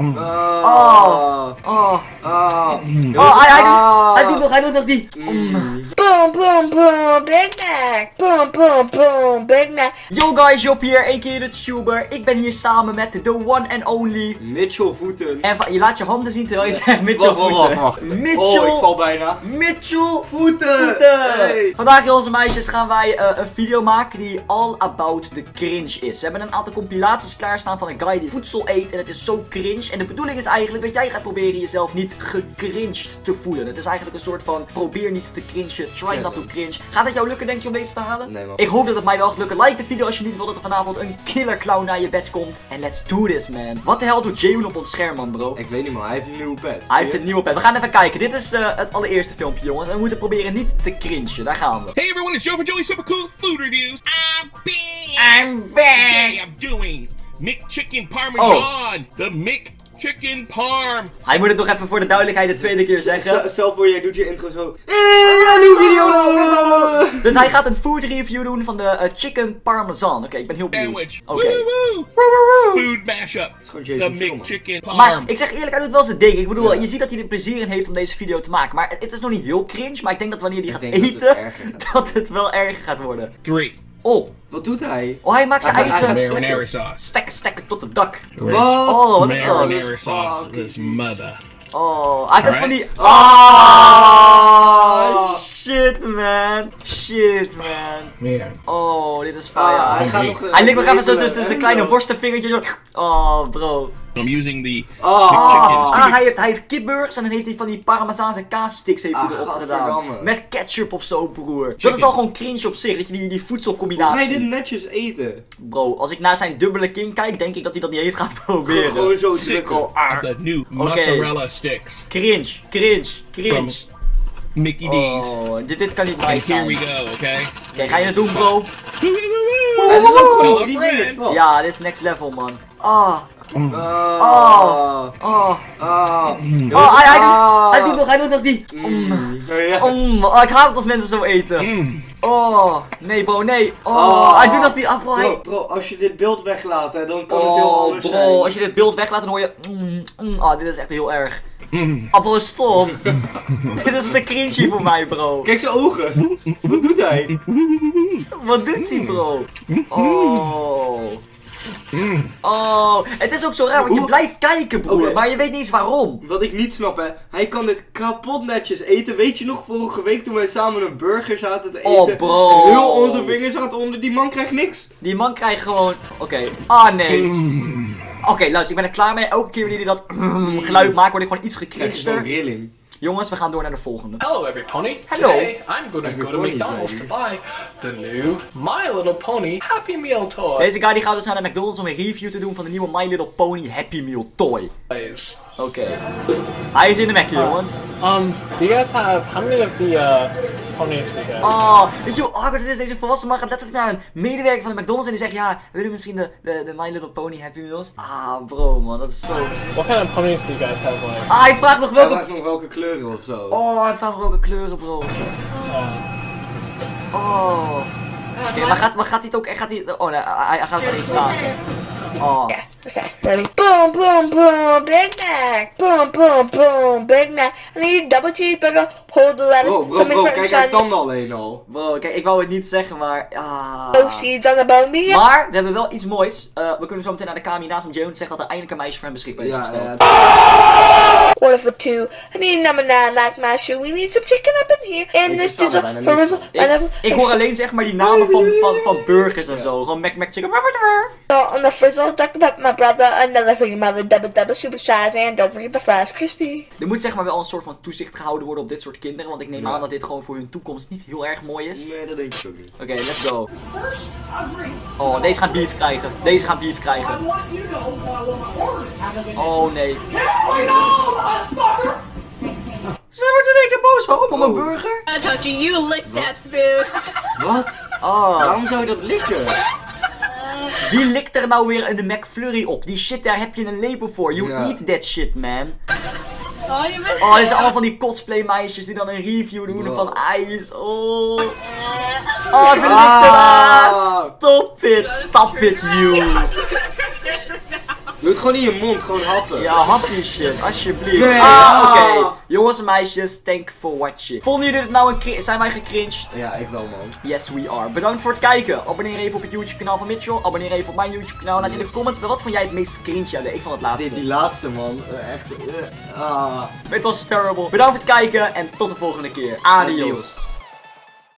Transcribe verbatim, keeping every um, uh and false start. Mm. Oh. Oh. Oh. Mm. Oh, hij, hij, doet, hij doet nog, hij doet nog die. Mm. Boom, boom, boom, Big Mac. Boom, boom, boom, Big Mac. Yo guys, Job hier, a k a. de Tuber. Ik ben hier samen met de one and only Mitchell Voeten. En je laat je handen zien terwijl je zegt Mitchell Voeten. Mitchell. Oh, ik val bijna. Mitchell Voeten. Hey. Vandaag, jongens en meisjes, gaan wij uh, een video maken die all about the cringe is. We hebben een aantal compilaties klaarstaan van een guy die voedsel eet en het is zo cringe. En de bedoeling is eigenlijk dat jij gaat proberen jezelf niet gecringed te voelen. Het is eigenlijk een soort van probeer niet te cringen, try not to cringe. Gaat het jou lukken, denk je, om deze te halen? Nee, man. Ik hoop dat het mij wel gaat lukken. Like de video als je niet wilt dat er vanavond een killer clown naar je bed komt. En let's do this, man. Wat de hel doet Jeyhoon op ons scherm, man, bro? Ik weet niet, man. Hij heeft een nieuwe pet. Hij heeft een nieuwe pet. We gaan even kijken. Dit is uh, het allereerste filmpje, jongens. En we moeten proberen niet te cringen. Daar gaan we. Hey everyone, it's Joe for Joey's Super Cool Food Reviews. I'm back. I'm back. Today I'm doing McChicken Parmesan. Oh. The Mc... Chicken Parm. Hij moet het nog even voor de duidelijkheid de tweede keer zeggen. Zelf voor jij doet je intro zo. Dus hij gaat een food review doen van de uh, Chicken Parmesan. Oké, okay, ik ben heel benieuwd. Oké. Okay. Food mashup. De McChicken Parm. Maar ik zeg eerlijk, hij doet wel zijn ding. Ik bedoel, ja, je ziet dat hij er plezier in heeft om deze video te maken. Maar het is nog niet heel cringe. Maar ik denk dat wanneer hij gaat eten, dat het, dat het wel erger gaat worden. drie. Oh. Wat doet hij? Oh, hij maakt zijn hij eigen marinara sauce. Stekken, stekken tot het dak. What? Oh, wat is dat? Marinara sauce oh, is mother. Oh, hij kan right? van die... Oh, shit, man. Shit, man. Meer. Oh, dit is fire. Ah, hij gaat nog, hij likt nog even zo'n zo, zo kleine worstenvingertje. Zo. Oh, bro. I'm using the oh, oh, ah, hij heeft, hij heeft kipburgers en dan heeft hij van die parmezaanse kaassticks heeft hij ah, erop gedaan. Met ketchup of zo, broer. Chicken. Dat is al gewoon cringe op zich, dat je die, die voedselcombinatie. Hoe ga je dit netjes eten? Bro, als ik naar zijn dubbele kin kijk, denk ik dat hij dat niet eens gaat proberen. Gewoon zo druk al. Mozzarella sticks. Cringe, cringe, cringe. From Mickey D's. Oh, dit, dit kan niet nice zijn. Here we go, oké? Okay? Oké, ga je het doen, bro? Ja, dit is next level, man. Ah. Mm. Oh, oh, oh. Mm. Oh, hij, hij, doet, hij doet nog, hij doet nog die. Mm. Oh, yeah. Mm. Oh, ik haat het als mensen zo eten. Mm. Oh, nee bro, nee. Oh, oh, hij doet nog die appel. Bro, bro, als je dit beeld weglaat, hè, dan kan oh, het heel anders bro, zijn. Bro, als je dit beeld weglaat, dan hoor je... Mm, mm. Oh, dit is echt heel erg. Mm. Appel is stop. Dit is te cringy voor mij, bro. Kijk zijn ogen. Wat doet hij? Wat doet hij, bro? Oh... Mm. Oh, het is ook zo raar, want je blijft kijken, broer, okay, maar je weet niet eens waarom. Wat ik niet snap, hè, hij kan dit kapot netjes eten. Weet je nog, vorige week toen wij samen een burger zaten te eten? Oh, bro. Heel onze vingers zaten onder, die man krijgt niks. Die man krijgt gewoon, oké, okay. Ah, nee. Mm. Oké, okay, luister, ik ben er klaar mee. Elke keer wanneer jullie dat mm, geluid maken, word ik gewoon iets gekrinster. Jongens, we gaan door naar de volgende. Hello everypony. Hello. Today I'm gonna go to McDonald's to buy the new My Little Pony Happy Meal toy. Deze guy die gaat dus naar de McDonald's om een review te doen van de nieuwe My Little Pony Happy Meal toy. Oké. Okay. Hij is in de Mac, jongens. Uh, um, do you guys have how many of the uh, ponies do you guys? Oh, weet je hoe awkward het is? Deze volwassen man gaat letterlijk naar een medewerker van de McDonald's en die zegt ja, wil je misschien de, de, de My Little Pony Happy Meals? Ah, bro, man, dat is zo. What kind of ponies do you guys have? Like? Ah, hij vraagt nog welke. Hij vraagt nog welke kleuren of zo. Oh, hij vraagt nog welke kleuren, bro. Oh. Oh. Oké, okay, maar gaat, maar gaat hij het ook echt? Gaat hij? Oh, nee, hij, hij gaat het niet vragen. Oh. Boom, boom, boom, Big Mac. Boom, boom, boom, Big Mac. I need a double cheeseburger, hold the lettuce. Bro, bro, bro, kijk zijn tanden alleen al. Bro, kijk, ik wou het niet zeggen, maar... Ah. Maar, we hebben wel iets moois. Uh, we kunnen zo meteen naar de kamer naast om Jeyhoon te zeggen dat er eindelijk een meisje voor hem beschikbaar is gesteld. Yeah. Order for two. I need number nine, like my shoe. We need some chicken up in here. And this is a purple. Ik hoor alleen zeg maar die namen van, van, van burgers en zo. Gewoon Mac, Mac, chicken. On the first one, talk about my brother, another for your mother, double double super size, and don't forget the fries crispy. Er moet zeg maar wel een soort van toezicht gehouden worden op dit soort kinderen, want ik neem ja. aan dat dit gewoon voor hun toekomst niet heel erg mooi is. Nee, dat denk ik ook niet. Oké, okay, let's go. Oh, deze gaat beef krijgen. Deze gaat beef krijgen. Oh nee. Ze wordt in één keer boos. Waarom? Om een burger? Wat? Oh, waarom zou je dat likken? Wie likt er nou weer een McFlurry op? Die shit, daar heb je een lepel voor. You yeah. eat that shit, man. Oh, je bent... oh, dit zijn allemaal van die cosplay meisjes die dan een review doen wow. van ijs. Oh, oh ze likt er. Ah, stop it, stop it, you. Doe het gewoon in je mond, gewoon happen. Ja, hap die shit, alsjeblieft. Nee. Ah, oké. Okay. Jongens en meisjes, thank for watching. Vonden jullie dit nou een Zijn wij gecringed? Ja, ik wel, man. Yes, we are. Bedankt voor het kijken. Abonneer even op het YouTube kanaal van Mitchell. Abonneer even op mijn YouTube kanaal. Laat yes. in de comments bij wat vond jij het meest cringe? Ja, ik vond het laatste. Dit, die laatste, man. Uh, echt. Uh, uh. Het was terrible. Bedankt voor het kijken en tot de volgende keer. Adios. Adios.